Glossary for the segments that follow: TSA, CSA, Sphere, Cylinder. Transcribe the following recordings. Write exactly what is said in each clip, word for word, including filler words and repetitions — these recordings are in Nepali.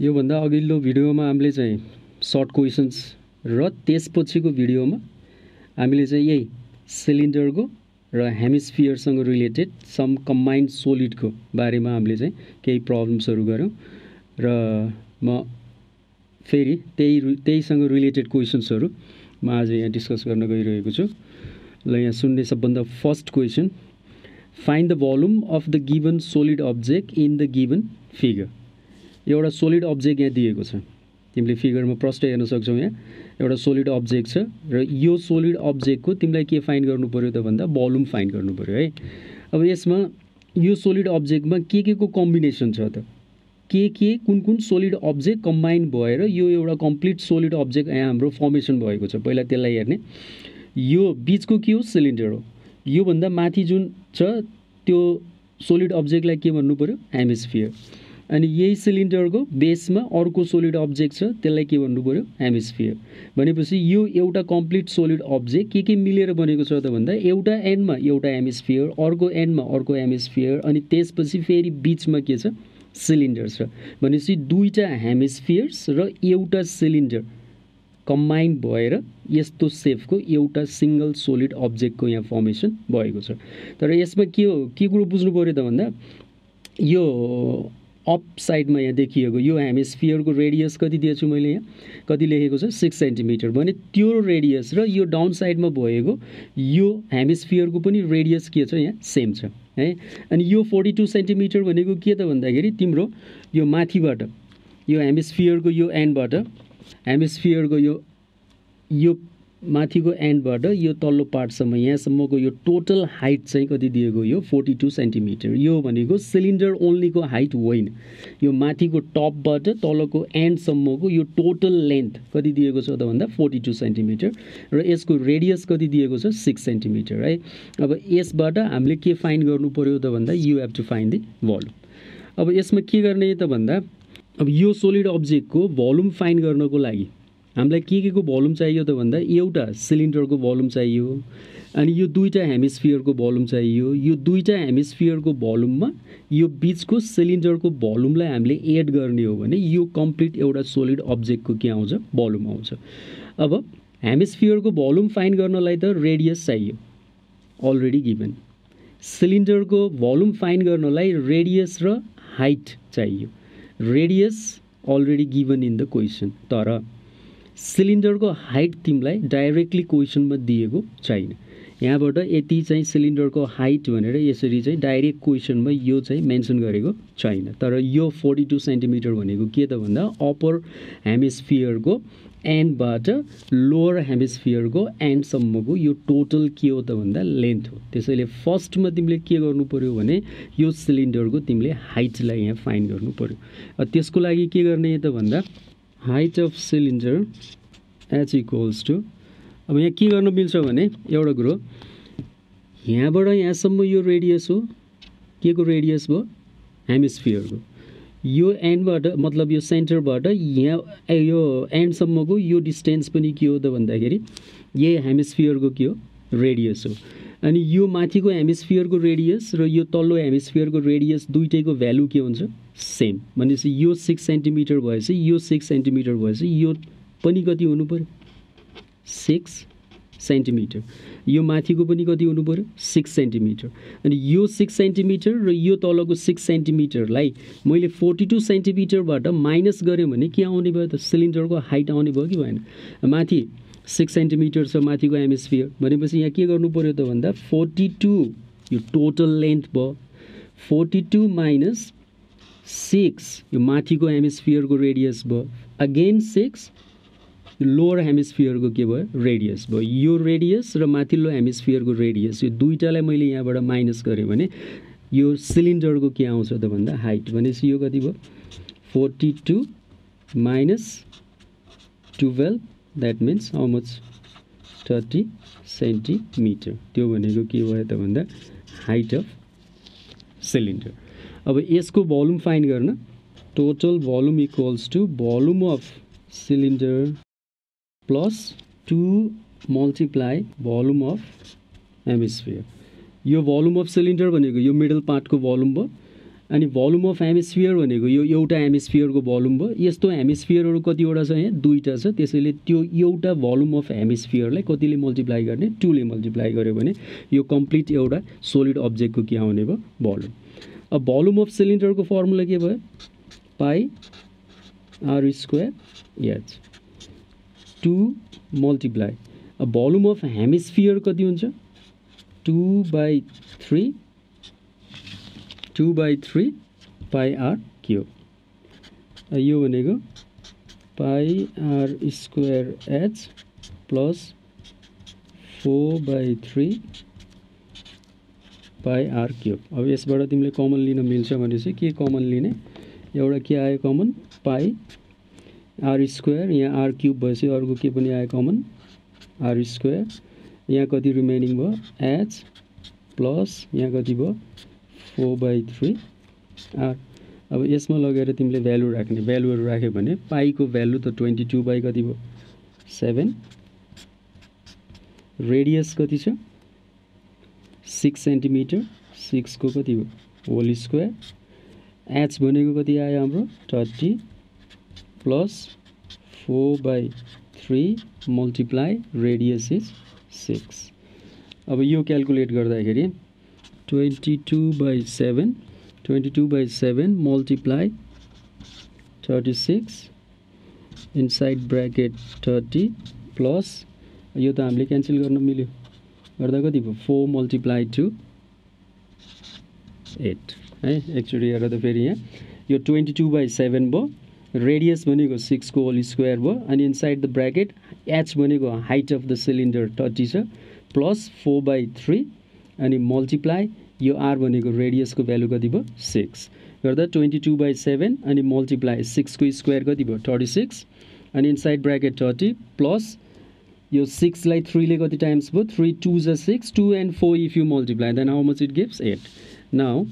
यो भन्दा अघिल्लो भिडियोमा हामीले चाहिँ सर्ट क्वेशन्स र त्यसपछिको भिडियोमा हामीले चाहिँ यही सिलिन्डरको र हेमिस्फियर सँग रिलेटेड सम कम्बाइन्ड सोलिड को बारेमा हामीले चाहिँ केही प्रब्लम्सहरु गर्यौं र म फेरि त्यही त्यही सँग रिलेटेड क्वेशन्सहरु म आज यहाँ डिस्कस गर्न गइरहेको छु। ल यहाँ सुन्ने सबभन्दा first question, find the volume of the given solid object in the given figure. एउटा सोलिड अब्जेक्ट यहाँ दिएको छ, तिमीले फिगरमा प्रष्ट हेर्न सक्छौ। यहाँ एउटा सोलिड अब्जेक्ट छ र यो सोलिड अब्जेक्टको तिमीलाई के फाइन्ड गर्नु पर्यो त भन्दा भोल्युम फाइन्ड गर्नु पर्यो है। अब यसमा यो सोलिड अब्जेक्टमा के के को कम्बिनेसन छ त, के के कुन कुन सोलिड अब्जेक्ट कम्बाइन भएर यो एउटा कम्प्लिट सोलिड अब्जेक्ट यहाँ हाम्रो फर्मेसन भएको छ। पहिला त्यसलाई हेर्ने, यो बीचको के हो, सिलिन्डर हो। यो भन्दा माथि जुन छ त्यो सोलिड अब्जेक्टलाई के भन्नु पर्यो, हेमिस्फियर। अनि यही सिलिन्डरको बेसमा अर्को सोलिड अब्जेक्ट छ, त्यसलाई के भन्नु पर्यो, हेमिस्फियर। भनेपछि यो एउटा कम्प्लिट सोलिड अब्जेक्ट के के मिलेर बनेको छ त भन्दा एउटा एन्डमा एउटा हेमिस्फियर, अर्को एन्डमा अर्को हेमिस्फियर, अनि त्यसपछि फेरि बीचमा के छ, सिलिन्डर छ। भनेपछि दुईटा हेमिस्फियर्स र एउटा सिलिन्डर कम्बाइन भएर यस्तो सेपको एउटा सिंगल सोलिड अब्जेक्टको यहाँ फर्मेसन भएको छ। तर यसमा के हो, के कुरो बुझ्नु पर्यो त भन्दा यो अप साइडमा यहाँ देखिएको यो हेमिस्फियरको रेडियस कति दिएछु मैले, यहाँ कति लेखेको छ, सिक्स सेन्टिमिटर। भने त्यो रेडियस र यो डाउन साइडमा भएको यो हेमिस्फियरको पनि रेडियस के छ, यहाँ सेम छ है। अनि यो फोर्टी टू सेन्टिमिटर भनेको के त भन्दाखेरि तिम्रो यो माथिबाट यो हेमिस्फियरको यो एन्डबाट हेमिस्फियरको यो यो माथिको एन्डबाट यो तल्लो पार्टसम्म यहाँसम्मको यो टोटल हाइट चाहिँ कति दिएको, यो फोर्टी टू सेन्टिमिटर। यो भनेको सिलिन्डर ओन्लीको हाइट होइन, यो माथिको टपबाट तलको एन्डसम्मको यो टोटल लेन्थ कति दिएको छ त भन्दा फोर्टी टू सेन्टिमिटर र यसको रेडियस कति दिएको छ, सिक्स सेन्टिमिटर है। अब यसबाट हामीले के फाइन्ड गर्नु पर्यो त भन्दा you have to find the volume. अब यसमा के गर्ने त भन्दा अब यो सोलिड अब्जेक्टको भोल्युम फाइन्ड गर्नको लागि हामीलाई के के को भोल्युम चाहियो त भन्दा एउटा सिलिन्डरको भोल्युम चाहियो, अनि यो दुईटा हेमिस्फियरको भोल्युम चाहियो। यो दुईटा हेमिस्फियरको भोल्युममा यो बीचको सिलिन्डरको भोल्युमलाई हामीले एड गर्ने हो भने यो कम्प्लिट एउटा सोलिड अब्जेक्टको के आउँछ, भोल्युम आउँछ। अब हेमिस्फियरको भोल्युम फाइन्ड गर्नलाई त रेडियस चाहियो, अलरेडी गिभन। सिलिन्डरको भोल्युम फाइन्ड गर्नलाई रेडियस र हाइट चाहियो, radius already given in the question. तर सिलिन्डरको हाइट तिमीलाई डाइरेक्टली क्वेसनमा दिएको छैन, यहाँबाट यति चाहिँ सिलिन्डरको हाइट भनेर यसरी चाहिँ डाइरेक्ट क्वेसनमा यो चाहिँ मेन्सन गरेको छैन। तर यो फोर्टी टू सेन्टिमिटर भनेको के त भन्दा अपर हेमिस्फियरको एन्डबाट लोअर हेमिस्फियरको एन्डसम्मको यो टोटल के हो त भन्दा लेन्थ हो। त्यसैले फर्स्टमा तिमीले के गर्नु पर्यो भने यो सिलिन्डरको तिमीले हाइटलाई यहाँ फाइन्ड गर्नु पर्यो। त्यसको लागि के गर्ने त भन्दा height of cylinder H equals to. अब यहाँ के गर्न मिल्छ भने एउटा कुरो, यहाँबाट यहाँसम्म यो रेडियस हो, के को रेडियस भयो, हेमिस्फियरको। यो एन्डबाट मतलब यो सेन्टरबाट यहाँ यो एन्डसम्मको यो डिस्टेन्स पनि के हो त भन्दाखेरि यही हेमिस्फियरको के हो, रेडियस हो। अनि यो माथिको हेमिस्फियरको रेडियस र यो तल्लो हेमिस्फियरको रेडियस दुईटैको भ्यालु के हुन्छ, सेम। भनेपछि यो सिक्स सेन्टिमिटर भएपछि यो सिक्स सेन्टिमिटर भएपछि यो पनि कति हुनु पर्यो, सिक्स सेन्टिमिटर। यो माथिको पनि कति हुनु पर्यो, सिक्स सेन्टिमिटर। अनि यो सिक्स सेन्टिमिटर र यो तलको सिक्स सेन्टिमिटरलाई मैले फोर्टी टू सेन्टिमिटरबाट माइनस गरेँ भने के आउने भयो त, सिलिन्डरको हाइट आउने भयो कि भएन। माथि सिक्स सेन्टिमिटर छ माथिको हेमिस्फियर, भनेपछि यहाँ के गर्नु पर्यो त भन्दा फोर्टी टू यो टोटल लेन्थ भयो, फोर्टी टू माइनस सिक्स यो माथिको हेमिस्फियरको रेडियस भयो, अगेन सिक्स लोअर हेमिस्फियरको के भयो, रेडियस भयो। यो रेडियस र माथिल्लो हेमिस्फियरको रेडियस यो दुईटालाई मैले यहाँबाट माइनस गरेँ भने यो सिलिन्डरको के आउँछ त भन्दा हाइट। भनेपछि यो कति भयो, forty two minus twelve, that means how much, thirty centimetre. त्यो भनेको के भयो त भन्दा हाइट अफ सिलिन्डर। अब यसको भोल्युम फाइन्ड गर्न total volume equals to volume of cylinder plus two multiply volume of hemisphere. यो भोल्युम अफ सिलिन्डर भनेको यो मिडल पार्टको भोल्युम भयो, अनि भोल्युम अफ हेमिस्फियर भनेको यो एउटा हेमिस्फियरको भोल्युम भयो। यस्तो हेमिस्फियरहरु कति वटा छ यहाँ दुईटा छ, त्यसैले त्यो एउटा भोल्युम अफ हेमिस्फियरलाई कतिले मल्टिप्लाई गर्ने टु ले मल्टिप्लाई गर्यो भने यो कम्प्लिट एउटा सोलिड अब्जेक्टको के आउने भयो भोल्युम। अब भोल्युम अफ सिलिन्डरको फर्मुला के भयो pi are square h two multiply. अब भोल्युम अफ हेमिस्फियर कति हुन्छ two by three two by three pi are cube. यो भनेको pi are square H plus four by three pi are cube. अब यसबाट तिमीले कमन लिन मिल्छ भनेपछि के कमन लिने एउटा के आयो कमन पाई आर स्क्वायर, यहाँ आर क्यूब भएपछि अर्को के पनि आयो कमन आर स्क्वायर, यहाँ कति रिमेनिङ भयो एच प्लस यहाँ कति भयो फोर बाई थ्री आर। अब यसमा लगेर तिमीले भ्यालु राख्ने, भ्यालुहरु राख्यो भने पाई को भ्यालु त बाइस बाई कति भयो सेभेन, रेडियस कति छ सिक्स सेन्टिमिटर, सिक्स को कति भयो होल स्क्वायर, एच भनेको कति आयो हाम्रो thirty plus four by three multiply radius is six. अब यो क्याल्कुलेट गर्दाखेरि twenty two by seven twenty two by seven multiply thirty six inside bracket thirty plus यो त हामीले क्यान्सल गर्न मिल्यो गर्दा कति भयो फोर multiply टू एट है। एक्चुअली हेर्दा त फेरि यहाँ यो ट्वेन्टी टू बाई सेभेन भयो, रेडियस भनेको सिक्स को होल स्क्वायर भयो अनि इनसाइड द ब्र्याकेट h भनेको height of the cylinder thirty छ प्लस फोर बाई थ्री अनि मल्टिप्लाई यो आर भनेको रेडियस को भ्यालु कति भयो सिक्स गर्दा ट्वेन्टी टू बाई सेभेन अनि मल्टिप्लाई सिक्स को स्क्वायर कति भयो थर्टी सिक्स अनि इनसाइड ब्र्याकेट थर्टी प्लस यो सिक्स लाई थ्री ले कति टाइम्स भयो थ्री टू जा six two and four if you multiply then how much it gives eight. Now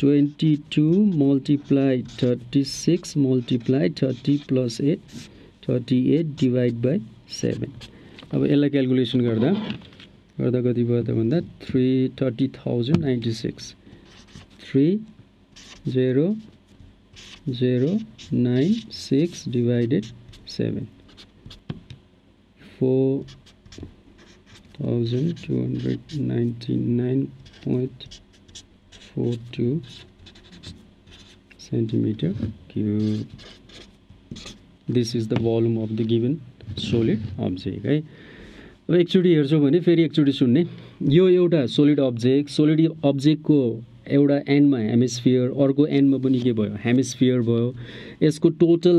twenty two multiply thirty six multiply thirty plus eight thirty eight divide by seven. अब यसलाई क्याल्कुलेसन गर्दा गर्दा कति भयो त भन्दा three thirty thousand ninety six three zero zero nine six divided seven four thousand two hundred ninety nine point four two centimetre cube. This is the volume of the given solid object है। अब एकचोटी हेर्छौं भने फेरि एकचोटी सुन्ने, यो एउटा सोलिड अब्जेक्ट, सोलिड अब्जेक्टको एउटा एन्डमा हेमिस्फियर अर्को एन्डमा पनि के भयो हेमिस्फियर भयो। यसको टोटल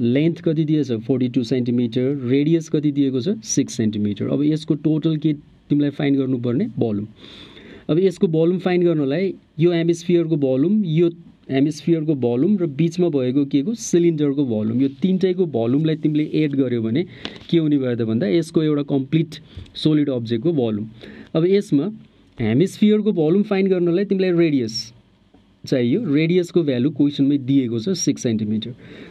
लेन्थ कति दिएछ फोर्टी टू सेन्टिमिटर, रेडियस कति दिएको छ सिक्स सेन्टिमिटर। अब यसको टोटल के तिमीलाई फाइन्ड गर्नुपर्ने भोल्युम। अब यसको भोल्युम फाइन्ड गर्नलाई यो हेमिस्फियरको भोल्युम यो हेमिस्फियरको भोल्युम र बीचमा भएको के को सिलिन्डरको भोल्युम यो तीनटैको भोल्युमलाई तिमीले एड गर्यो भने के हुने भयो त भन्दा यसको एउटा कम्प्लिट सोलिड अब्जेक्टको भोल्युम। अब यसमा हेमिस्फियरको भोल्युम फाइन्ड गर्नलाई तिमीलाई रेडियस चाहियो, रेडियसको भ्यालु क्वेसनमै दिएको छ सिक्स सेन्टिमिटर,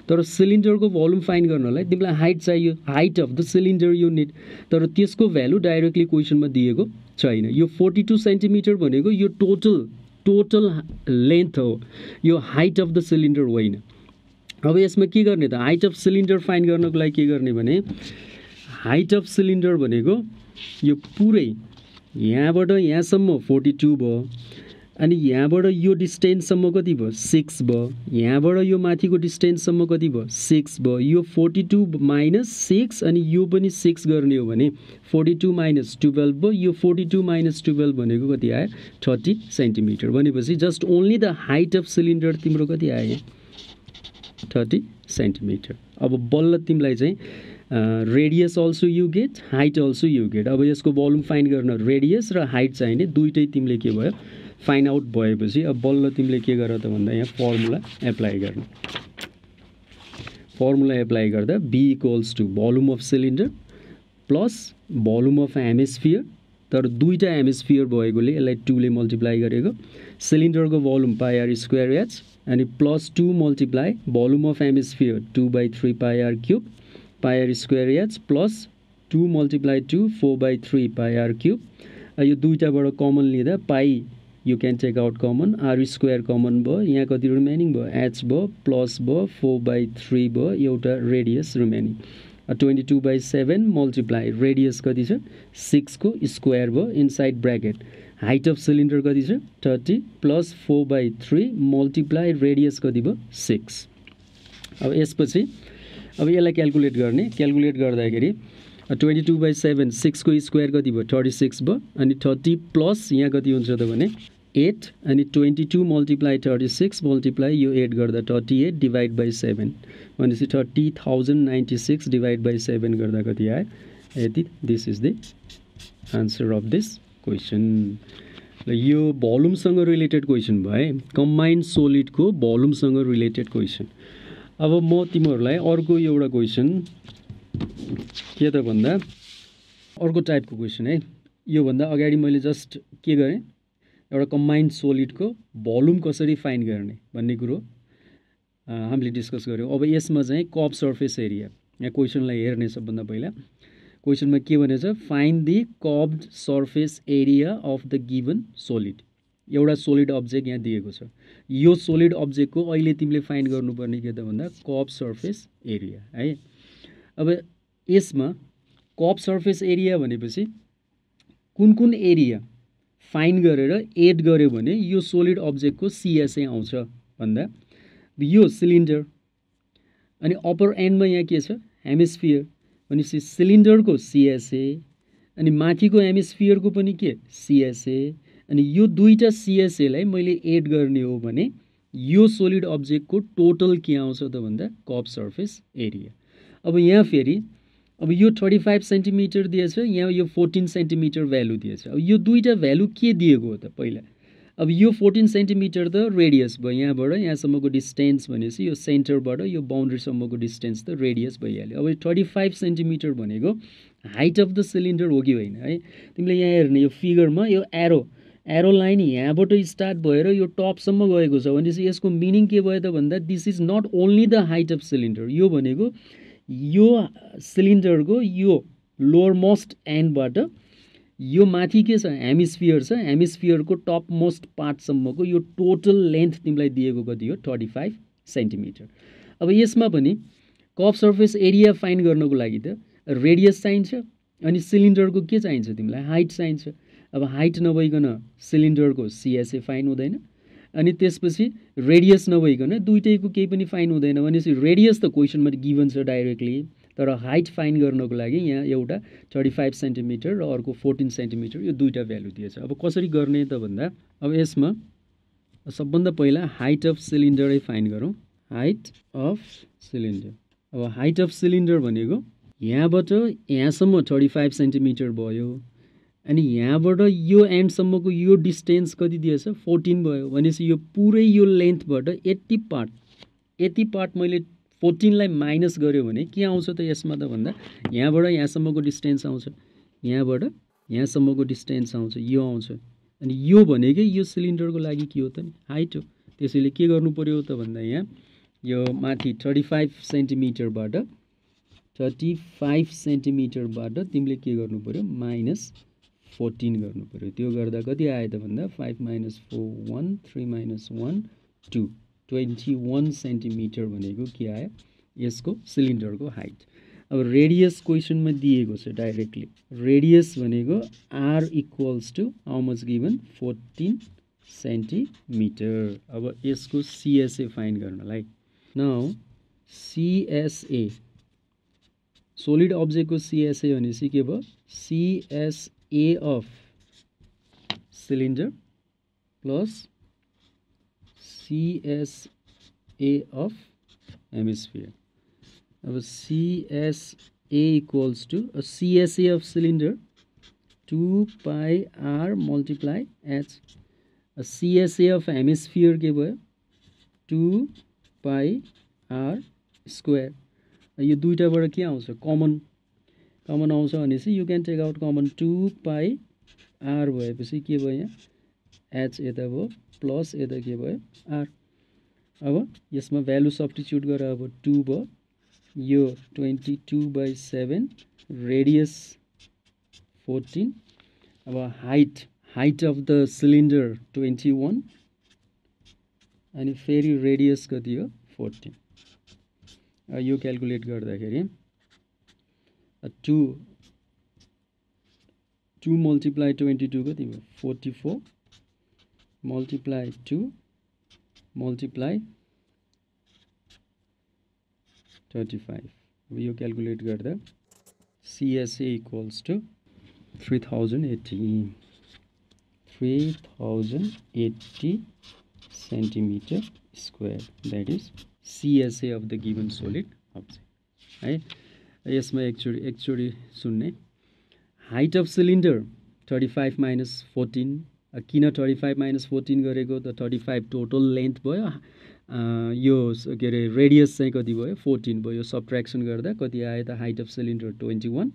तर सिलिन्डरको भोल्युम फाइन्ड गर्नलाई तिमीलाई हाइट चाहियो, height of the cylinder unit, तर त्यसको भ्यालु डाइरेक्टली क्वेसनमा दिएको छैन। यो फोर्टी टू सेन्टिमिटर भनेको यो टोटल टोटल लेंथ हो, यो हाइट अफ द सिलिन्डर होइन। अब यसमा के गर्ने त हाइट अफ सिलिन्डर फाइन्ड गर्नको लागि के गर्ने भने हाइट अफ सिलिन्डर भनेको यो पुरै यहाँबाट यहाँसम्म फोर्टी टू भयो अनि यहाँबाट यो डिस्टेन्ससम्म कति भयो सिक्स भयो, यहाँबाट यो माथिको डिस्टेन्ससम्म कति भयो सिक्स भयो, यो फोर्टी टू माइनस सिक्स अनि यो पनि सिक्स गर्ने हो भने फोर्टी टू माइनस ट्वेल्भ भयो, यो फोर्टी टू माइनस ट्वेल्भ भनेको कति आयो थर्टी सेन्टिमिटर। भनेपछि just only the height of cylinder तिम्रो कति आयो थर्टी सेन्टिमिटर। अब बल्ल तिमीलाई चाहिँ radius also you get height also you get. अब यसको भोल्युम फाइन्ड गर्न रेडियस र हाइट चाहिने दुईटै तिमीले के भयो फाइन्ड आउट भएपछि अब बल्ल तिमीले के गर त भन्दा यहाँ फर्मुला एप्लाई गर्नु। फर्मुला एप्लाई गर्दा B equals to volume of cylinder plus volume of hemisphere, तर दुईटा हेमिस्फियर भएकोले यसलाई टू ले मल्टिप्लाई गरेको, सिलिन्डरको volume pi are square h अनि plus two multiply volume of hemisphere two by three pi are cube pi are square H plus two multiply two four by three pi are cube. यो दुईटाबाट कमन लिँदा पाई you can take out common. R square common bho, यहाँ कति remaining bho, h bho plus bho four by three bho, एउटा radius remaining. twenty-two by seven multiply radius कति छ six को square bho inside bracket. Height of cylinder कति छ thirty plus four by three multiply radius कति बो six. अब यसपछि अब यसलाई क्याल्कुलेट गर्ने, क्याल्कुलेट गर्दाखेरि twenty-two by seven six को स्क्वायर कति भयो thirty-six भयो अनि thirty प्लस यहाँ कति हुन्छ त भने eight अनि twenty-two multiply thirty-six multiply यो eight गर्दा thirty-eight divide by seven भनेपछि thirty thousand ninety-six divide by seven गर्दा कति आयो यति. This is the answer of this question. ल यो भोल्युम सँग रिलेटेड क्वेशन भयो, कम्बाइन्ड सोलिड को भोल्युम सँग रिलेटेड क्वेशन. अब म तिमीहरुलाई अर्को एउटा क्वेशन के त भन्दा अर्को टाइपको क्वेशन है. यो भन्दा अगाडि मैले जस्ट के गरे एउटा कम्बाइन्ड सोलिड को भोल्युम कसरी फाइन्ड गर्ने भन्ने कुरा हामीले डिस्कस गर्यौ. अब यसमा चाहिँ कर्ब सर्फेस एरिया, यहाँ क्वेशनलाई हेर्ने सबभन्दा पहिला क्वेशनमा के भनेछ find the curved surface area of the given solid. एउटा सोलिड अब्जेक्ट यहाँ दिएको छ, यो सोलिड अब्जेक्ट को अहिले तिमीले फाइन्ड गर्नुपर्ने के त भन्दा कर्ब सर्फेस एरिया है. अब यसमा कर्ब सर्फेस एरिया भनेपछि कुन कुन एरिया फाइन्ड गरेर एड गर्यो भने यो सोलिड अब्जेक्ट को सीएसए आउँछ भन्दा यो सिलिन्डर अनि अपर एन्डमा यहाँ के छ हेमिस्फियर भनेपछि सिलिन्डर को सीएसए अनि माथिको हेमिस्फियर को पनि के सीएसए अनि यो दुईटा सीएसए लाई मैले एड गर्ने हो भने यो सोलिड अब्जेक्ट को टोटल के आउँछ त भन्दा कर्ब सर्फेस एरिया. अब यहाँ फेरि अब यो thirty-five सेन्टिमिटर दिएछ, यहाँ यो fourteen सेन्टिमिटर भ्यालु दिएछ. अब यो दुईटा भ्यालु के दिएको हो त पहिला, अब यो fourteen सेन्टिमिटर त रेडियस भयो, यहाँबाट यहाँसम्मको डिस्टेन्स भनेपछि यो सेन्टरबाट यो बाउन्ड्री सम्मको डिस्टेन्स त रेडियस भइहाल्यो. अब thirty-five सेन्टिमिटर भनेको हाइट अफ द सिलिन्डर हो कि होइन है. तिमीले यहाँ हेर्ने यो फिगरमा यो एरो एरो लाइन यहाँबाट स्टार्ट भएर यो टपसम्म गएको छ भनेपछि यसको मिनिङ के भयो त भन्दा this is not only the height of cylinder. यो भनेको यो सिलिन्डर को यो लोअर मोस्ट एन्ड बाट यो माथि के छ हेमिस्फियर छ, हेमिस्फियर को टप मोस्ट पार्ट सम्मको यो टोटल लेंथ तिमीलाई दिएको कति हो thirty-five सेन्टिमिटर. अब यसमा पनि कर्ब सर्फेस एरिया फाइन्ड गर्नको लागि त रेडियस चाहिन्छ अनि सिलिन्डर को के चाहिन्छ तिमीलाई हाइट चाहिन्छ. अब हाइट नभइकन सिलिन्डर को सीएसए फाइन्ड हुँदैन अनि त्यसपछि रेडियस नभइकन दुईटैको केही पनि फाइन्ड हुँदैन भनेपछि रेडियस त क्वेशनमा गिभन छ डाइरेक्टली, तर हाइट फाइन्ड गर्नको लागि यहाँ एउटा thirty-five सेन्टिमिटर र अर्को fourteen सेन्टिमिटर यो दुईटा भ्यालु दिएछ. अब कसरी गर्ने त भन्दा अब यसमा सबभन्दा पहिला हाइट अफ सिलिन्डरै फाइन्ड गरौँ. हाइट अफ सिलिन्डर, अब हाइट अफ सिलिन्डर भनेको यहाँबाट यहाँसम्म thirty-five सेन्टिमिटर भयो अनि यहाँबाट यो एन्डसम्मको यो डिस्टेन्स कति दिएछ fourteen भयो भनेपछि यो पुरै यो लेन्थबाट eighty पार्ट eighty पार्ट मैले fourteen लाई माइनस गर्यो भने के आउँछ त यसमा त भन्दा यहाँबाट यहाँसम्मको डिस्टेन्स आउँछ, यहाँबाट यहाँसम्मको डिस्टेन्स आउँछ, यो आउँछ अनि यो भनेकै यो सिलिन्डरको लागि के हो त नि हाइट हो. त्यसैले के गर्नु पर्यो त भन्दा यहाँ यो माथि thirty-five सेन्टिमिटरबाट thirty-five सेन्टिमिटरबाट तिमीले के गर्नु पर्यो माइनस fourteen गर्नु पर्यो. त्यो गर्दा कति आयो त भन्दा five minus four one three minus one two twenty-one centimetre भनेको के आयो यसको सिलिन्डरको हाइट. अब रेडियस क्वेशनमा दिएको छ डाइरेक्टली, रेडियस भनेको r equals to how much given fourteen centimetre. अब यसको सीएसए फाइन्ड गर्नलाई नाउ सीएसए सोलिड अब्जेक्टको सीएसए भनेपछि के भयो CS A of cylinder plus C S A of hemisphere. Now C S A equals to uh, C S A of cylinder two pi r multiply H. Uh, C S A of hemisphere के भयो two pi r square. Uh, यो दुईटा बाट के आउँछ कमन कमन आउँछ भनेपछि you can take out common two pi r भएपछि के भयो यहाँ h यता भयो प्लस यता के भयो r. अब यसमा भ्यालु सब्स्टिट्युट गर, अब two भयो यो twenty-two by seven radius fourteen. अब height height of the cylinder twenty-one and फेरि radius को दियो fourteen. यो calculate गर्दाखेरि two two multiply twenty-two को दियो forty-four multiply two multiply thirty-five. यो calculate गर्दा C S A equals to three thousand eighty. three thousand eighty centimeter square, that is C S A of the given solid object. Right? Yes, my actually actually sunne. Height of cylinder thirty-five minus fourteen. Akina thirty-five minus fourteen gareko the thirty-five total length boy. Uh, yo radius say kati boy fourteen boy. Subtraction garda kati aaya the height of cylinder twenty-one.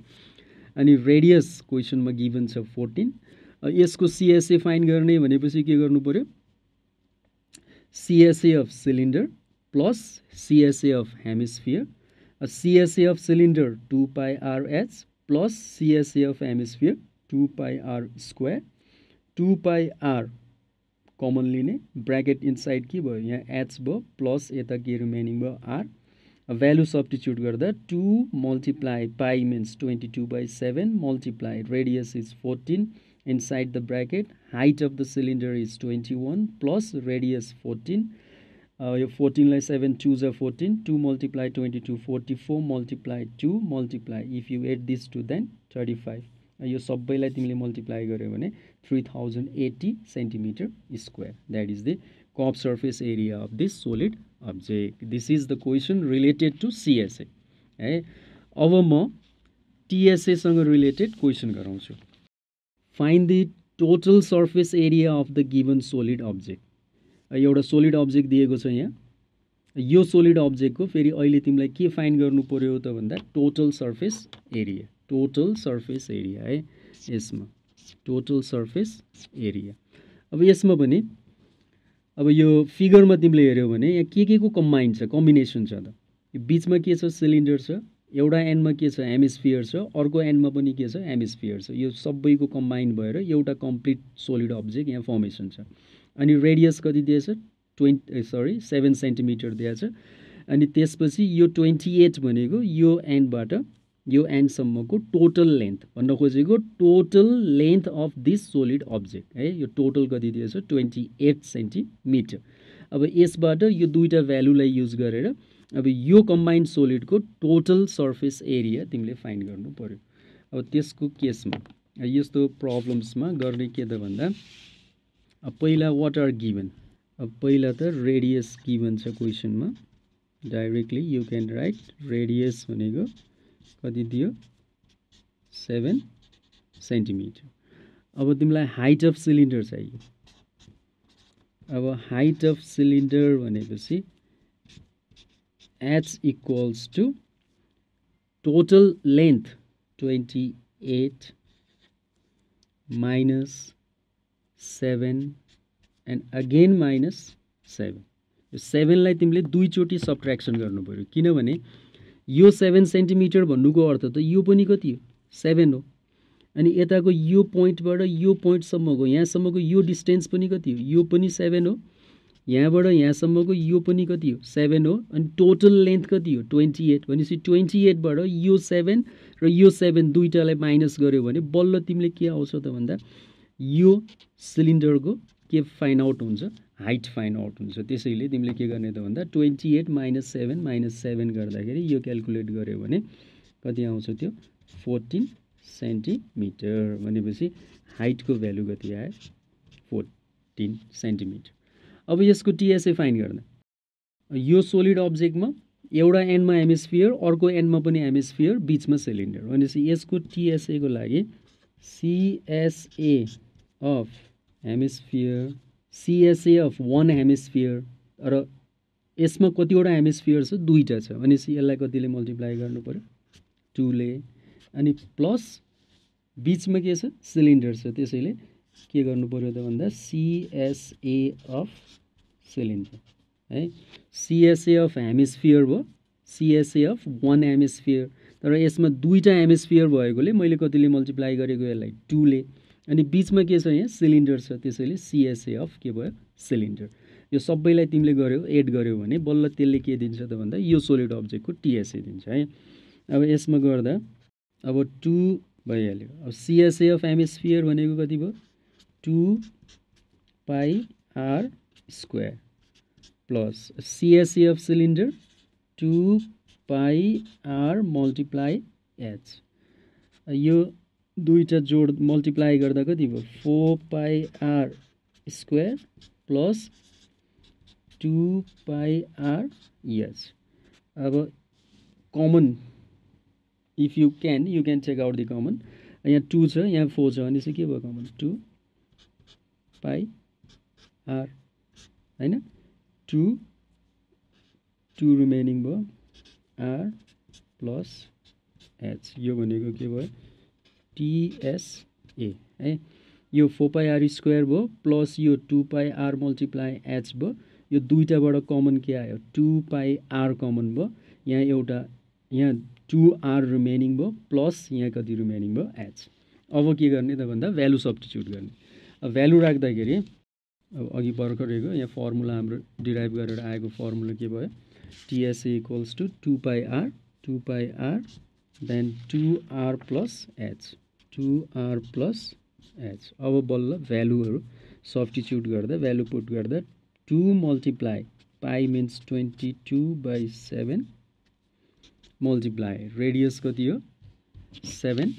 And if radius question ma given so fourteen. यसको C S A find गर्ने भनेपछि के गर्नु पर्यो C S A of cylinder plus C S A of hemisphere, a C S A of cylinder two pi R H plus C S A of hemisphere two pi R square, two pi R common लिने bracket inside की भयो यहाँ H भयो plus यता के remaining भयो R, a value substitute गर्दा two multiply pi means twenty-two by seven multiply radius is fourteen. Inside the bracket, height of the cylinder is twenty-one plus radius fourteen. Uh, fourteen like seven, twos are fourteen. two multiply twenty-two, forty-four multiply two multiply. If you add this to then thirty-five. You sabbai timle multiply garyo bhane three thousand eighty centimeter square. That is the curved surface area of this solid object. This is the question related to C S A. Okay. Aba ma T S A sanga related question garaunchu. Find the total surface area of the given solid object. एउटा solid object दिएको छ यहाँ. यो solid object को फेरि अहिले तिमीलाई के find गर्नु पर्यो त भन्दा total surface area. Total surface area है यसमा. Total surface area. अब यसमा पनि अब यो figure मा तिमीले हेर्यौ भने यहाँ के के को combine छ, combination छ त. यो बीचमा के छ cylinder छ. एउटा एन्ड मा के छ हेमिस्फियर छ अर्को एन्ड मा पनि के छ हेमिस्फियर छ यो सबैको कम्बाइन भएर एउटा कम्प्लिट सोलिड अब्जेक्ट यहाँ फर्मेशन छ अनि रेडियस कति दिएछ twenty सरी seven सेन्टिमिटर दिएछ अनि त्यसपछि यो twenty-eight भनेको यो एन्ड बाट यो एन्ड सम्मको टोटल लेन्थ भन्न खोजेको total length of this solid object है यो टोटल कति दिएछ twenty-eight सेन्टिमिटर अब यसबाट यो दुईटा भ्यालुलाई युज गरेर अब यो combined solid को total surface area तिमीले find गर्नु पर्यो अब त्यसको केसमा यस्तो problems मा गर्ने के त भन्दा अब पहिला what are given अब पहिला त radius given छ question मा directly you can write radius भनेको कति दियो seven सेन्टिमिटर अब तिमीलाई height of cylinder चाहियो अब height of cylinder भनेपछि H equals to total length twenty-eight minus seven and again minus seven. seven लाई तिमीले दुई चोटी subtraction गर्नु पर्यो किनभने यो seven सेन्टिमिटर भन्नुको अर्थ त यो पनि कति हो seven हो अनि यताको यो पोइन्टबाट यो पोइन्ट सम्मको यहाँ सम्मको यो डिस्टेन्स पनि कति हो यो पनि seven हो यहाँबाट यहाँसम्मको यो पनि कति हो seven हो अनि टोटल लेन्थ कति हो twenty-eight भनेपछि twenty-eight बाट यो seven र यो seven दुईटालाई माइनस गर्यो भने बल्ल तिमीले के आउँछ त भन्दा यो सिलिन्डरको के फाइन्ड आउट हुन्छ हाइट फाइन्ड आउट हुन्छ त्यसैले तिमीले के गर्ने त भन्दा twenty-eight minus seven minus seven गर्दाखेरि यो क्याल्कुलेट गर्यो भने कति आउँछ त्यो fourteen सेन्टिमिटर भनेपछि हाइटको भ्यालु कति आयो fourteen सेन्टिमिटर अब यसको T S A फाइन्ड गर्न यो सोलिड अब्जेक्ट मा एउटा एन्ड मा हेमिस्फियर अर्को एन्ड मा पनि हेमिस्फियर बीचमा सिलिन्डर भनेपछि यसको T S A को लागि C S A of hemisphere C S A of one hemisphere र यसमा कतिवटा हेमिस्फियर छ दुईटा छ भनेपछि यसलाई कतिले मल्टिप्लाई गर्नु पर्यो two ले अनि प्लस बीचमा के छ सिलिन्डर छ त्यसैले के गर्नु पर्यो त भन्दा C S A of cylinder है C S A of hemisphere भयो C S A of one hemisphere तर यसमा दुईटा हेमिस्फियर भएकोले मैले कतिले मल्टिप्लाई गरेको यसलाई two ले अनि बीचमा के छ यहाँ सिलिन्डर छ त्यसैले सीएसए अफ के भयो सिलिन्डर यो सबैलाई तिमीले गर्यो एड गर्यो भने बल्ल त्यसले के दिन्छ त भन्दा यो सोलिड अब्जेक्टको टीएसए दिन्छ है अब यसमा गर्दा अब टू भइहाल्यो अब सीएसए अफ हेमिस्फियर भनेको कति भयो two pi r square plus C S A of cylinder two pi r multiply h यो दुईटा जोड मल्टिप्लाई गर्दा कति भयो four pi r square plus two pi r h अब common if you can you can take out the common यहाँ two छ यहाँ four छ अनि चाहिँ के भयो कॉमन two pi r हैन two two remaining भयो r plus h यो भनेको के भयो T S A है यो four pi r square भयो प्लस यो two pi r multiply h भयो यो दुईटाबाट कमन के आयो two pi r कमन भयो यहाँ एउटा यहाँ two r रिमेनिङ भयो प्लस यहाँ कति रिमेनिङ भयो h अब के गर्ने त भन्दा भ्यालु सब्स्टिट्युट गर्ने अब भ्यालु राख्दाखेरि अब अघि भर्खरको यहाँ फर्मुला हाम्रो डिराइभ गरेर आएको फर्मुला के भयो T S A equals to two pi r two pi r then two r plus h two r plus h अब बल्ल भ्यालुहरु सब्स्टिट्युट गर्दा भ्यालु पुट गर्दा two multiply pi means twenty-two by seven multiply radius कति हो seven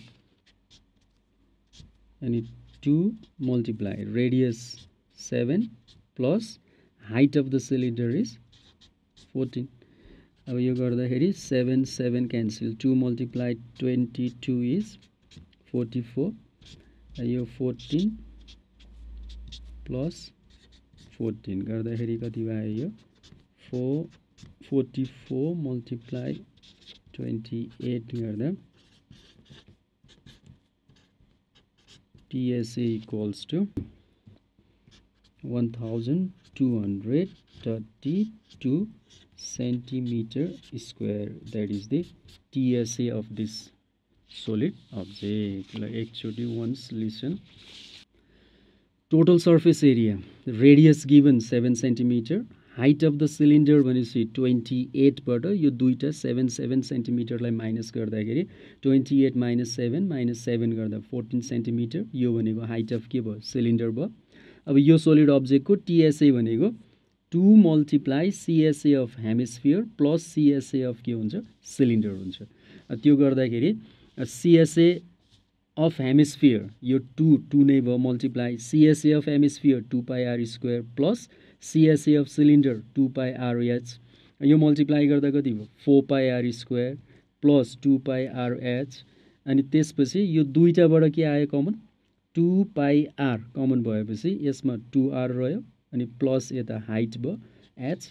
अनि two multiply radius seven plus height of the cylinder is fourteen अब यो गर्दाखेरि seven seven cancel two multiply twenty-two is forty-four यो fourteen plus fourteen गर्दाखेरि कति भयो यो four forty-four multiply twenty-eight गर्दा T S A equals to one thousand two hundred thirty-two centimeter square. That is the T S A of this solid object. Like actually, once listen. Total surface area, radius given seven centimeter. Height of the cylinder when you see twenty-eight butter you do it as seven seven centimeter like minus twenty-eight minus seven minus seven fourteen centimeter you when you height of keyboard cylinder bar अब यो solid object को T S A बनेगा two multiply C S A of hemisphere plus C S A of के उनसे cylinder उनसे अत्यु कर दाखिले C S A of hemisphere यो two two ने वो multiply C S A of hemisphere two pi r square plus C S A of cylinder two pi r h यो multiply कर दाखिले दिवो four pi r square plus two pi r h अनि तेज पसी यो दो इटा बड़ा क्या आये common two pi r common भएपछि यसमा two r रह्यो अनि प्लस यता हाइट भयो h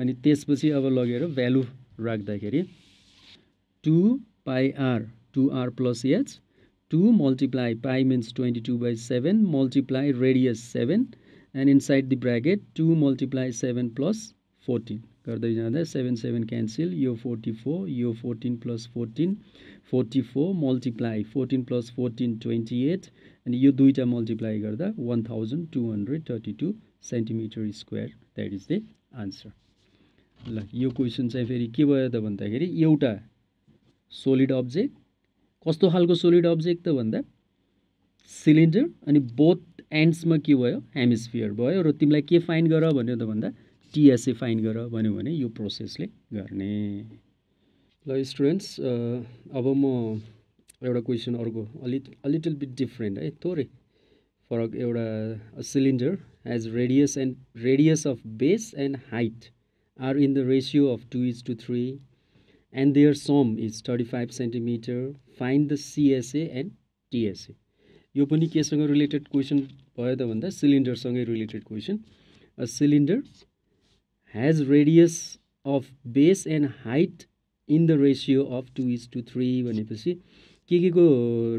अनि त्यसपछि अब लगेर भ्यालु राख्दाखेरि two pi r two r plus h two multiply pi means twenty-two by seven multiply radius seven and inside the bracket two multiply seven plus fourteen गर्दै जाँदा seven seven cancel यो forty-four यो fourteen plus fourteen forty-four multiply fourteen plus fourteen twenty-eight and यो दुईटा multiply गर्दा one thousand two hundred thirty-two centimeter square that is the answer ल यो क्वेशन चाहिँ फेरि के भयो त भन्दाखेरि एउटा solid object कस्तो हालको solid object त भन्दा cylinder अनि both ends मा के भयो hemisphere भयो र तिमीलाई के find गर भन्यो त भन्दा T S A find गर भन्यो भने यो प्रोसेसले गर्ने ल स्टुडेन्ट्स अब म एउटा क्वेशन अर्को अ लिटल बिट डिफरेन्ट है थोरै फरक एउटा a cylinder has radius and radius of base and height are in the ratio of two is to three and their sum is thirty-five centimetre find the C S A and T S A यो पनि केसँग रिलेटेड क्वेशन भयो त भन्दा सिलिन्डर सँगै related question a cylinder has radius of base and height in the ratio of two is to three भनेपछि के के को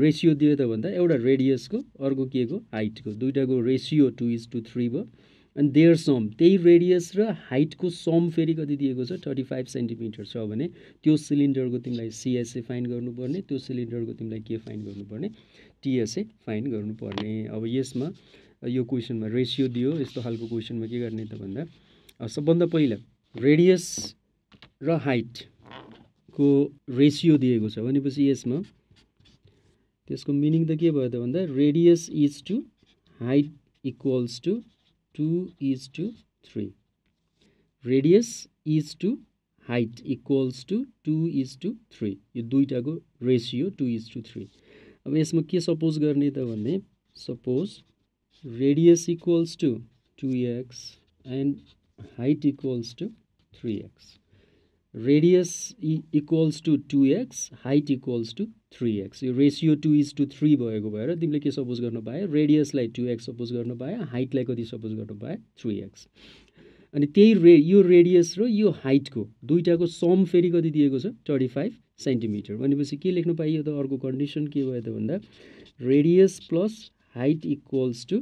रेशियो दिए त भन्दा एउटा रेडियस को अर्को के को हाइट को दुईटाको ratio two is to three भयो and their sum they radius ra height ko sum feri kati dieko cha thirty-five centimeter cha bhane tyo cylinder ko timlai C S A find garnu parne, tyo cylinder ko timlai K find garnu parne, T S A find garnu parne. Aba yesma yo question ma ratio diyo, yesto halko question ma ke garne ta bhanda sabbanda pahila radius ra height को ratio दिएको छ भनेपछि यसमा त्यसको मिनिङ त के भयो त भन्दा radius is to height equals to two is to three, radius is to height equals to two is to three, यो दुईटाको ratio two is to three. अब यसमा के सपोज गर्ने त भन्ने suppose radius equals to two x and height equals to three x. Radius e equals to two x, height equals to three x. यो ratio two is to three भएको भएर तिमीले के सपोज गर्न पाए radius लाई two x सपोज गर्न पाए, height लाई कति सपोज गर्न पाए three x. अनि त्यही यो radius र यो height को दुईटाको सम फेरि कति दिएको छ thirty-five सेन्टिमिटर. भनेपछि के लेख्नु पाइयो त अर्को कन्डिसन के भयो त भन्दा radius plus height equals to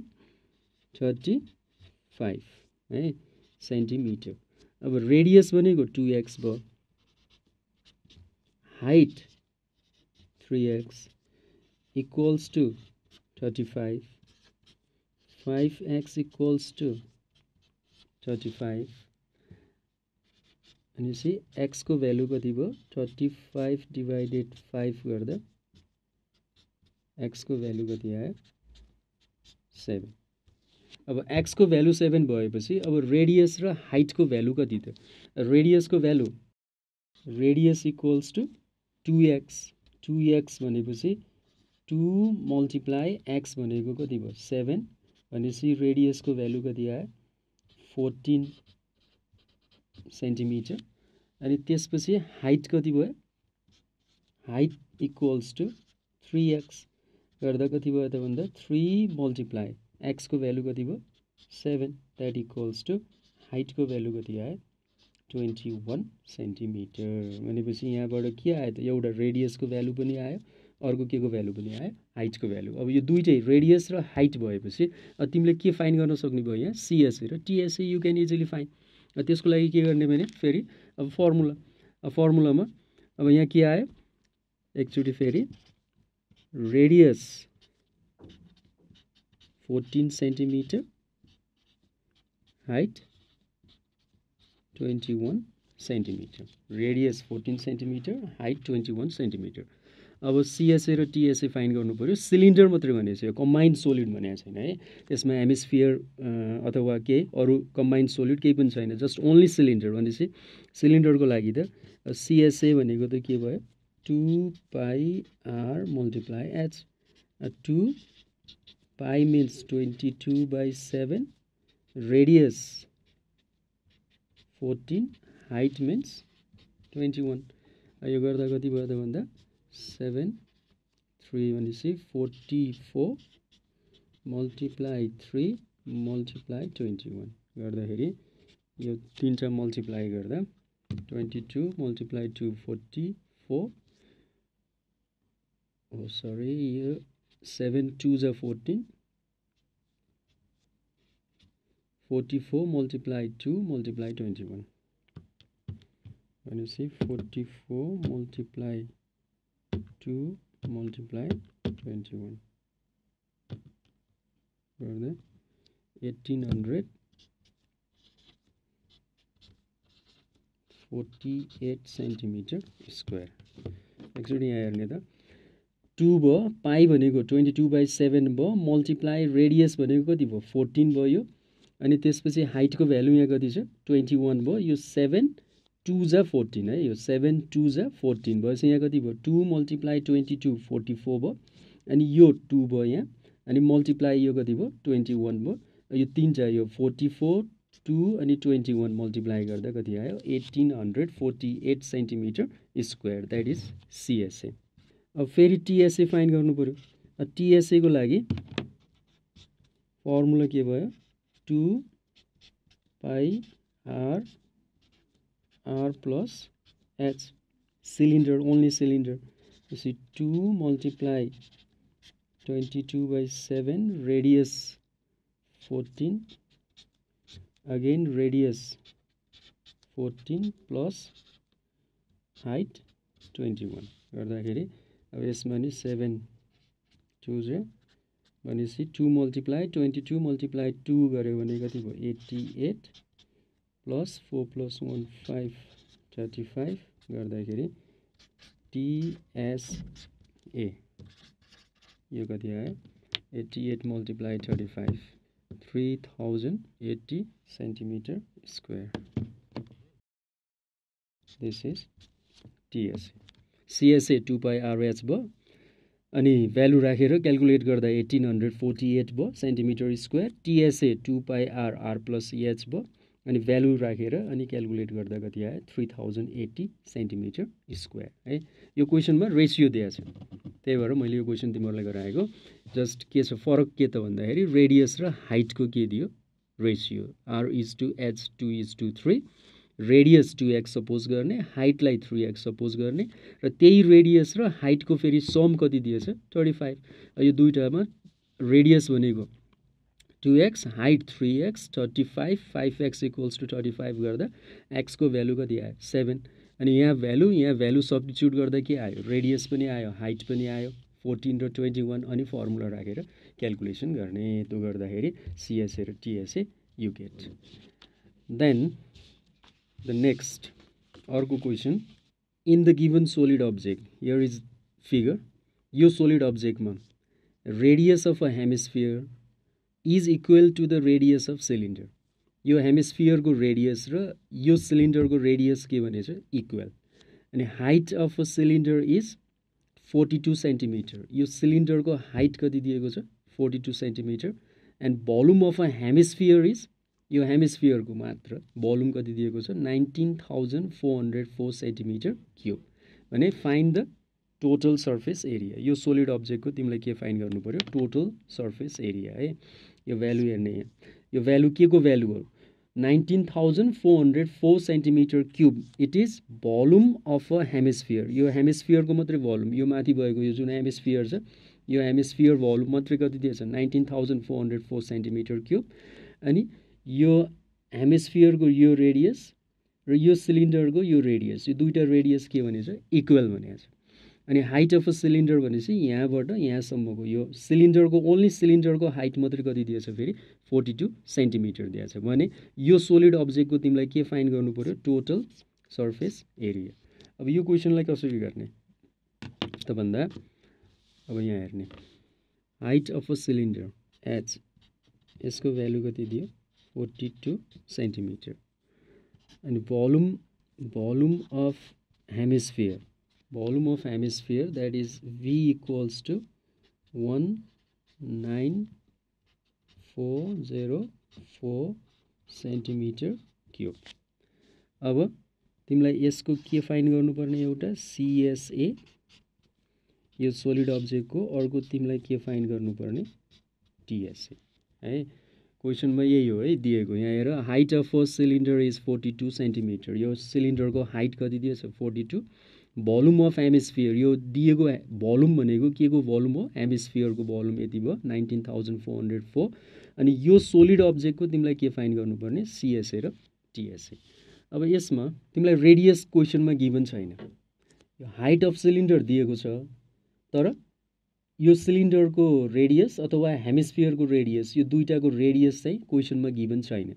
thirty-five है सेन्टिमिटर. अब रेडियस बनेको two x भयो, height three x equals to thirty-five, five x equals to thirty-five, and you see x को भ्यालु कति भयो thirty-five divided five गर्दा x को भ्यालु कति आयो seven. अब x को भ्यालु seven भएपछि अब रेडियस र हाइट को भ्यालु कति त रेडियस को value radius equals to two x, two x भनेपछि two मल्टिप्लाई x भनेको कति भयो seven, भनेपछि रेडियस को भ्यालु कति आयो fourteen सेन्टिमिटर. अनि त्यसपछि हाइट कति भयो height equals to three x गर्दा कति भयो त भन्दा three मल्टिप्लाई x को भ्यालु कति भयो seven, that equals to height को भ्यालु कति आयो twenty-one सेन्टिमिटर. भनेपछि यहाँबाट के आयो त एउटा रेडियस को भ्यालु पनि आयो, अर्को के को भ्यालु पनि आयो हाइट को भ्यालु. अब यो दुईटै रेडियस र हाइट भएपछि तिमीले के फाइन्ड गर्न सक्ने भयो यहाँ C S A र T S A. You can easily find. त्यसको लागि के गर्ने भने फेरि अब फर्मुला फर्मुलामा अब यहाँ के आयो एकचोटी फेरि radius fourteen centimetre, height twenty-one centimetre, radius fourteen centimetre, height twenty-one centimetre. अब C S A र T S A फाइन्ड गर्नु पर्यो. सिलिन्डर मात्रै भनेको छ, यो कम्बाइन्ड सोलिड भनेको छैन है. यसमा हेमिस्फियर अथवा के अरु कम्बाइन्ड सोलिड केही पनि छैन, जस्ट ओन्ली सिलिन्डर. भनेपछि सिलिन्डरको लागि त C S A भनेको त के भयो two pi r multiply h, two pi means twenty-two by seven, radius fourteen, height means twenty-one. यो गर्दा कति भयो त भन्दा seven, three भनेपछि forty-four multiply three multiply twenty-one गर्दाखेरि यो तीनटा मल्टिप्लाई गर्दा twenty-two multiply two forty-four, oh sorry, यो seven twos are fourteen, forty-four multiplied two multiplied twenty-one, when you see forty-four multiplied two multiplied twenty-one, brother eighteen hundred, forty-eight centimeter square. Actually I heard that two भयो, पाई भनेको twenty-two by seven भयो, मल्टिप्लाई रेडियस भनेको कति भयो fourteen भयो, अनि त्यसपछि हाइट को भ्यालु यहाँ कति छ twenty-one भयो. यो seven twos are fourteen है, यो seven twos are fourteen भएपछि यहाँ कति भयो two मल्टिप्लाई twenty-two forty-four भयो, अनि यो two भयो यहाँ, अनि मल्टिप्लाई यो कति भयो twenty-one भयो. यो तीनटा यो forty-four, two अनि twenty-one मल्टिप्लाई गर्दा कति आयो eighteen forty-eight centimetre square. That is C S A. अब फेरि T S A फाइन्ड गर्नु पर्यो. T S A को लागि फर्मुला के भयो two pi r r plus h, cylinder only cylinder, त्यसपछि two multiply twenty-two by seven, radius fourteen, again radius fourteen plus height twenty-one. Now yes money seven choose two multiply twenty-two multiply two eighty-eight plus four plus one five thirty-five T S A eighty-eight multiply thirty-five three thousand eighty centimeter square. This is T S A. C S A two pi R H bo. Any value rakhera calculate garda eighteen forty-eight bo centimeter square. T S A two pi R R plus H bo. Any value rakhera any calculate garda gati aaya three thousand eighty centimeter square. Hey, yo question ma ratio diya chha. Tyahi bhayera maile yo question timarulai garaeko. Just ke cha farak ke ta bhanda kheri radius ra height ko ke diyo ratio. R is to H two is to three. Radius two x suppose गर्ने height लाई three x suppose गर्ने र त्यही radius र height को फेरि sum कति दिएछ thirty-five. यो दुईटामा radius भनेको two x height three x thirty-five five x equals to thirty-five गर्दा x को भ्यालु कति आयो seven अनि यहाँ भ्यालु यहाँ भ्यालु सब्स्टिट्युट गर्दा के आयो radius पनि आयो height पनि आयो fourteen र twenty-one अनि फर्मुला राखेर क्याल्कुलेसन गर्ने त्यो गर्दाखेरि C S A र T S A you get. Then the next orgo question, in the given solid object, here is figure, your solid object ma radius of a hemisphere is equal to the radius of cylinder. Your hemisphere go radius ra your cylinder go radius ke bhane cha equal and height of a cylinder is forty-two centimeter. Your cylinder go height kati diyeko cha forty-two centimeter and volume of a hemisphere is यो hemisphere को मात्र volume कति दिएको छ nineteen thousand four hundred four centimeter cube. भने find the total surface area. यो solid object को तिमीलाई के find गर्नु पर्यो total surface area है. यो value हेर्ने यहाँ. यो value के को value हो nineteen thousand four hundred four centimeter cube. It is volume of a hemisphere. यो hemisphere को मात्रै volume. यो माथि भएको यो जुन hemisphere छ यो hemisphere volume मात्रै कति दिएछ nineteen thousand four hundred four centimeter cube. अनि यो hemisphere को यो radius र यो cylinder को यो radius यो दुईटा radius के भनेछ equal भनेछ अनि height of a cylinder भनेपछि यहाँबाट यहाँसम्मको यो cylinder को only cylinder को height मात्र कति दिएछ फेरि forty-two सेन्टिमिटर दिएछ भने यो solid object को तिमीलाई के find गर्नु पर्यो total surface area. अब यो question लाई कसरी गर्ने त भन्दा अब यहाँ हेर्ने height of a cylinder h यसको value कति दियो forty-two centimeter and volume volume of hemisphere volume of hemisphere that is V equals to nineteen thousand four hundred four centimeter cube. अब तिमलाई यसको के फाइन्ड गर्नुपर्ने एउटा C S A यो solid object को अर्को तिमलाई के फाइन्ड गर्नुपर्ने T S A है. Question ma yahi ho hai diyeko yaha hera height of a cylinder is forty-two centimeter. Yo cylinder ko height kati diyecha forty-two. Volume of hemisphere yo diyeko volume bhaneko ke ko volume ho hemisphere ko volume yati bhayo nineteen thousand four hundred four ani yo solid object ko timlai ke find garnu parne C S A ra T S A. Aba yesma timlai radius question ma given chaina. Yo height of cylinder diyeko cha tara यो सिलिन्डर को रेडियस अथवा हेमिस्फियर को रेडियस यो दुईटा को रेडियस चाहिँ क्वेशनमा गिवन छैन.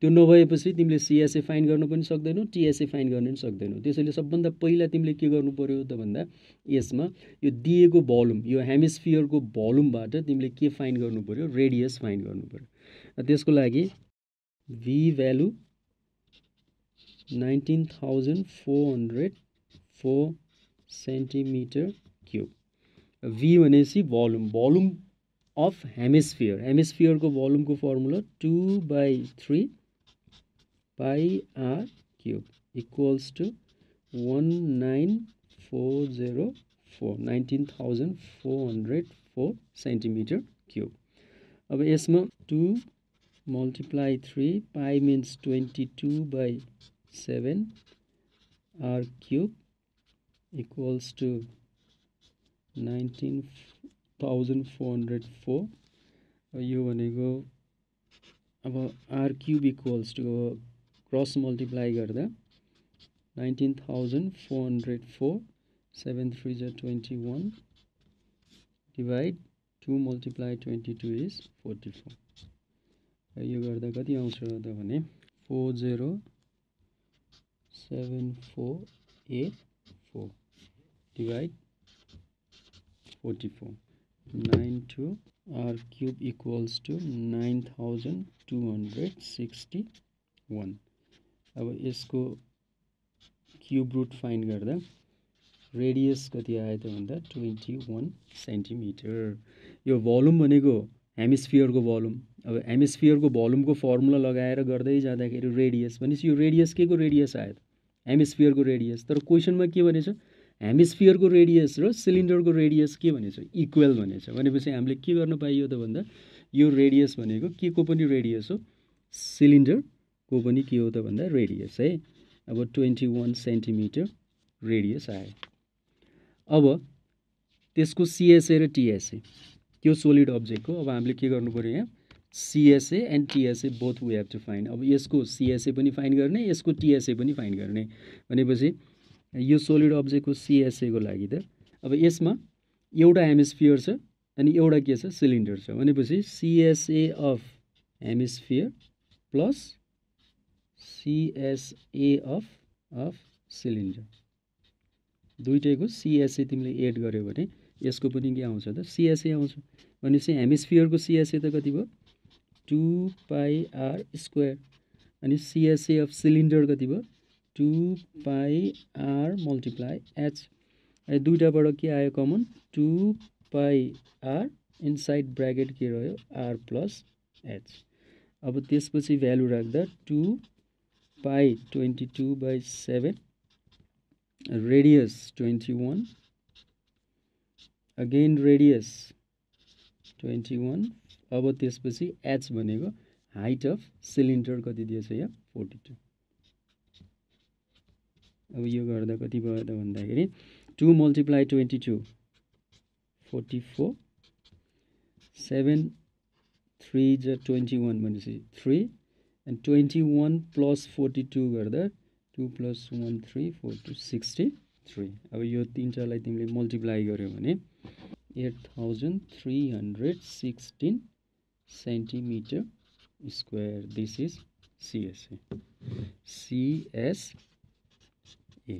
त्यो नभएपछि तिमीले C S A फाइन्ड गर्न पनि सक्दैनौ T S A फाइन्ड गर्न पनि सक्दैनौ. त्यसैले सबभन्दा पहिला तिमीले के गर्नु पर्यो त भन्दा यसमा यो दिएको भोल्युम यो हेमिस्फियर को भोल्युमबाट तिमीले के फाइन्ड गर्नु पर्यो रेडियस फाइन्ड गर्नु पर्यो. त्यसको लागि V value nineteen thousand four hundred four centimetre cube. V भनेसी volume, volume of hemisphere. Hemisphere को volume को formula two by three pi r cube equals to nineteen thousand four hundred four nineteen thousand four hundred four centimeter cube. अब यसमा two multiply three pi means twenty-two by seven r cube equals to nineteen thousand four hundred four. You want to go अब r cube equals to cross multiply गर्दा nineteen thousand four hundred four, seven threes are twenty-one, divide two multiply twenty-two is forty-four. You got the kati answer of the one four zero seven four eight four divide forty-four. ninety-two r cube equals to nine thousand two hundred sixty-one. अब इसको cube root find गर्दा radius कति आयो त भन्दा twenty-one centimeter. यो volume बनेको hemisphere को volume. अब hemisphere को volume को formula लगाएर गर्दै जाँदाखेरि radius भनेपछि यो radius के को radius आयो त hemisphere को radius. तर question मा के भनेछ hemisphere को radius र cylinder को radius के भनेछ equal भनेछ. भनेपछि हामीले के गर्न पाइयो त भन्दा यो radius भनेको के को पनि radius हो, cylinder को पनि के हो त भन्दा रेडियस है. अब twenty-one सेन्टिमिटर रेडियस आयो. अब त्यसको सीएसए र टीएसए त्यो सोलिड अब्जेक्ट को अब हामीले के गर्नु पर्यो यहाँ CSA and TSA both we have to find. अब यसको सीएसए पनि फाइन्ड गर्ने, यसको टीएसए पनि फाइन्ड गर्ने. भनेपछि यो सोलिड अब्जेक्ट को सीएसए को लागि त अब यसमा एउटा हेमिस्फियर छ अनि एउटा के छ सिलिन्डर छ. भनेपछि CSA of hemisphere plus C S A of of cylinder. दुईटैको C S A तिमीले एड गर्यो भने यसको पनि के आउँछ त C S A आउँछ. भनेपछि हेमिस्फियर को C S A त कति भयो two pi r square अनि C S A of cylinder कति भयो two pi r multiply h. अनि दुईटाबाट के आयो common two pi r inside bracket के रह्यो r plus h. अब त्यसपछि भ्यालु राख्दा two pi twenty-two by seven radius twenty-one again radius twenty-one. अब त्यसपछि h भनेको हाइट अफ सिलिन्डर कति दिएछ यहाँ forty-two. अब यो गर्दा कति भयो त भन्दाखेरि two multiply twenty-two forty-four, seven threes are twenty-one भनेपछि three and twenty-one plus forty-two गर्दा two plus one three four two sixty-three. अब यो तीनटालाई तिमीले मल्टिप्लाई गर्यो भने eight thousand three hundred sixteen centimetre square. This is CSA CSA.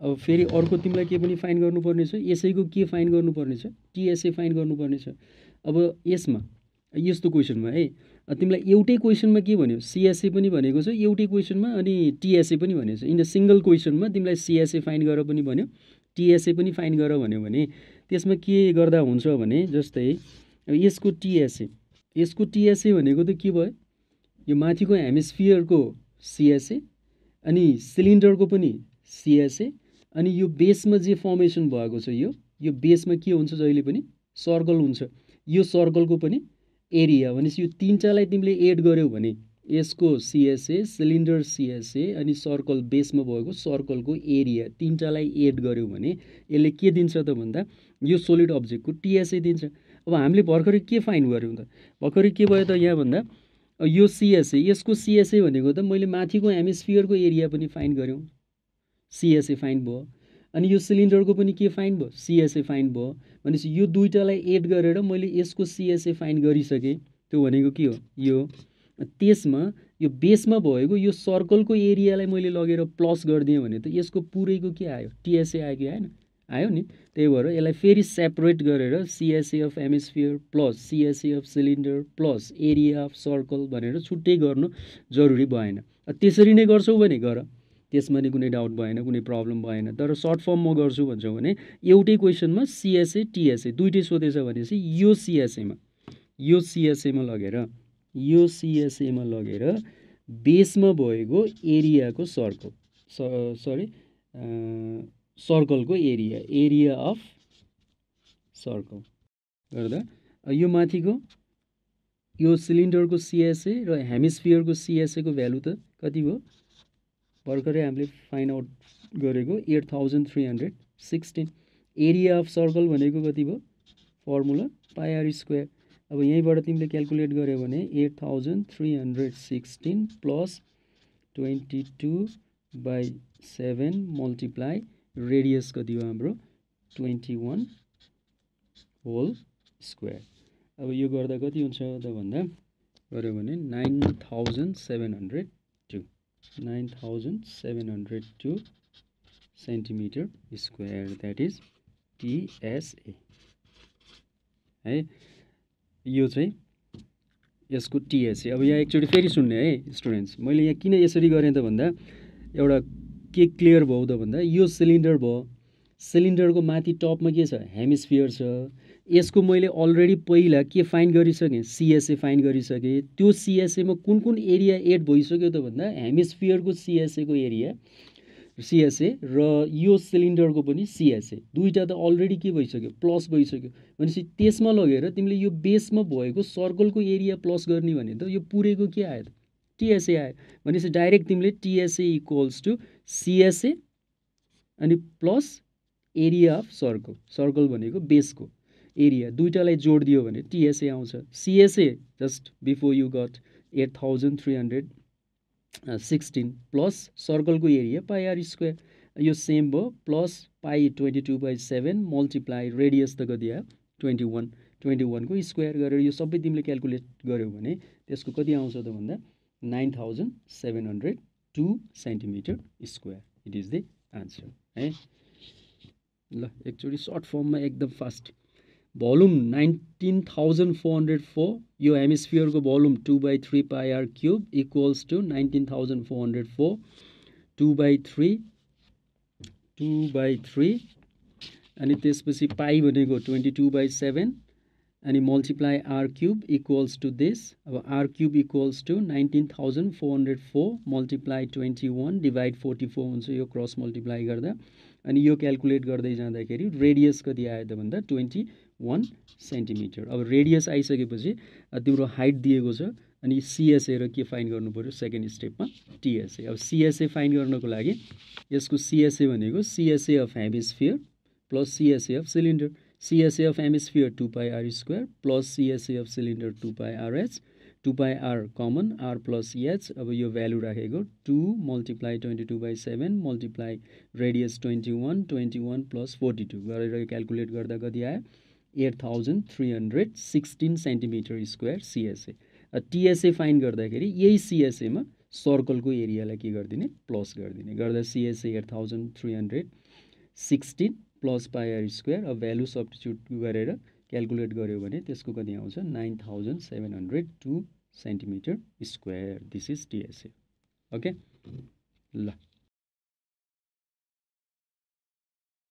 अब फेरि अर्को तिमीलाई के पनि फाइन्ड गर्नुपर्ने छ, यसैको के फाइन्ड गर्नुपर्ने छ टीएसए फाइन्ड गर्नुपर्ने छ. अब यसमा यस्तो क्वेशनमा है तिमीलाई एउटै क्वेशनमा के भन्यो सीएसए पनि भनेको छ, एउटै क्वेशनमा अनि टीएसए पनि भनेको छ. इन अ सिंगल क्वेशनमा तिमीलाई सीएसए फाइन्ड गर पनि भन्यो, टीएसए पनि फाइन्ड गर भन्यो भने त्यसमा के गर्दा हुन्छ भने जस्तै यसको टीएसए यसको टीएसए भनेको त के भयो यो माथिको हेमिस्फियरको सीएसए अनि सिलिन्डरको पनि सीएसए अनि यो बेसमा जे फर्मेसन भएको छ यो यो बेसमा के हुन्छ जहिले पनि सर्कल हुन्छ, यो सर्कलको पनि एरिया. भनेपछि यो तीनटालाई तिमीले एड गर्यौ भने यसको सीएसए सिलिन्डर सीएसए अनि सर्कल बेसमा भएको सर्कलको एरिया तीनटालाई एड गर्यौ भने यसले के दिन्छ त भन्दा यो सोलिड अब्जेक्टको टीएसए दिन्छ. अब हामीले भर्खरै के फाइन्ड गर्यौं त भर्खरै के भयो त यहाँ भन्दा यो सीएसए यसको सीएसए भनेको त मैले माथिको हेमिस्फियरको एरिया पनि फाइन्ड गर्यौं सीएसए फाइन्ड भयो अनि यो सिलिन्डरको पनि के फाइन्ड भयो सीएसए फाइन्ड भयो. भनेपछि यो दुईटालाई एड गरेर मैले यसको सीएसए फाइन्ड गरिसके. त्यो भनेको के हो यो त्यसमा यो बेसमा भएको यो सर्कलको एरियालाई मैले लगेर प्लस गर्दिए भने त यसको पुरैको के आयो टीएसए आयो कि आएन आयो नि. त्यही भएर यसलाई फेरि सेपरेट गरेर CSA of hemisphere plus CSA of cylinder plus area of circle भनेर छुट्टै गर्नु जरुरी भएन. त्यसरी नै गर्छौ भने गर, त्यसमा नि कुनै डाउट भएन, कुनै प्रब्लम भएन. तर सर्ट फर्म म गर्छु भन्छौ भने एउटै क्वेशनमा सीएसए टीएसए दुईटै सोधेछ भनेपछि यो सीएसए मा यो सीएसए मा लगेर यो सीएसए मा लगेर बेसमा भएको एरियाको सर्कल सरी सर्कलको एरिया एरिया अफ सर्कल गर्दा यो माथिको यो सिलिन्डरको सीएसए र हेमिस्फियरको सीएसए को भ्यालु त कति भयो भर्खरै हामीले फाइन्ड आउट गरेको eight thousand three hundred sixteen. Area of circle भनेको कति भयो फर्मुला पाई आर स्क्वायर. अब यहींबाट तिमीले क्याल्कुलेट गर्यो भने eight thousand three hundred sixteen plus twenty two by seven multiply radius कति हो हाम्रो ट्वेन्टी वन होल स्क्वायर. अब यो गर्दा कति हुन्छ त भन्दा गर्यो भने nine thousand seven hundred two nine thousand seven hundred two centimetre square. That is TSA है यो चाहिँ यसको टीएसए. अब यहाँ एकचोटी फेरि सुन्ने है स्टुडेन्ट्स, मैले यहाँ किन यसरी गरेँ त भन्दा एउटा के क्लियर भयो त भन्दा यो सिलिन्डर भयो, सिलिन्डरको माथि टपमा के छ हेमिस्फियर छ. यसको मैले अलरेडी पहिला के फाइन्ड गरिसकेँ सीएसए फाइन्ड गरिसकेँ. त्यो सीएसएमा कुन कुन एरिया एड भइसक्यो त भन्दा हेमिस्फियरको सीएसए को एरिया सीएसए र यो सिलिन्डरको पनि सीएसए दुईटा त अलरेडी के भइसक्यो प्लस भइसक्यो. भनेपछि त्यसमा लगेर तिमीले यो बेसमा भएको सर्कलको एरिया प्लस गर्ने भने त यो पुरैको के आयो त टीएसए आयो. भनेपछि डाइरेक्ट तिमीले टीएसए इक्वल्स टु सीएसए अनि plus area of circle, circle भनेको बेसको एरिया दुईटालाई जोड दियो भने टीएसए आउँछ. CSA just before you got eight thousand three hundred sixteen plus circle को एरिया पाई आर स्क्वायर यो सेम भो plus pi twenty two by seven multiply radius त कति आयो ट्वेंटी वन ट्वेंटी वन को स्क्वायर गरेर यो सबै तिमीले क्याल्कुलेट गर्यौ भने त्यसको कति आउँछ त भन्दा nine thousand seven hundred two centimetre square. It is the answer है. ल एकचोटी सर्ट फर्म में एकदम fast volume nineteen thousand four hundred four यो हेमिस्फियर को volume two by three pi are cube equals to nineteen thousand four hundred four two by three two by three अनि त्यसपछि पाई भनेको ट्वेंटी टू बाई सेवेन अनि multiply r cube equals to this. अब r cube equals to nineteen thousand four hundred four multiply twenty one divide forty four हुन्छ यो क्रस मल्टिप्लाई गर्दा अनि यो क्याल्कुलेट गर्दै जाँदाखेरि रेडियस कति आयो त भन्दा ट्वेंटी वन सेंटिमीटर. अब रेडियस आई सकेपछि तिम्रो हाइट दिएको छ अनि सीएसए र के फाइन गर्नु पर्यो सेकेन्ड स्टेपमा टीएसए. अब सीएसए फाइन गर्नको लागि यसको सीएसए भनेको CSA of hemisphere plus CSA of cylinder. CSA of hemisphere two pi are square plus CSA of cylinder two pi r h two pi r common r plus h. अब यो भ्यालु राखेको two multiply twenty two by seven multiply radius twenty one twenty one plus forty two गरेर क्याल्कुलेट गर्दा कति आयो eight thousand three hundred sixteen centimetre square CSA. TSA find गर्दाखेरि यही सीएसए में सर्कल को एरिया के गर्दिने प्लस गर्दिने गर्दा CSA eight thousand three hundred sixteen plus pi are square अब भ्यालु सब्स्टिट्युट गरेर क्याल्कुलेट गर्यो भने त्यसको कति आउँछ nine thousand seven hundred two centimetre square. This is TSA. Okay ल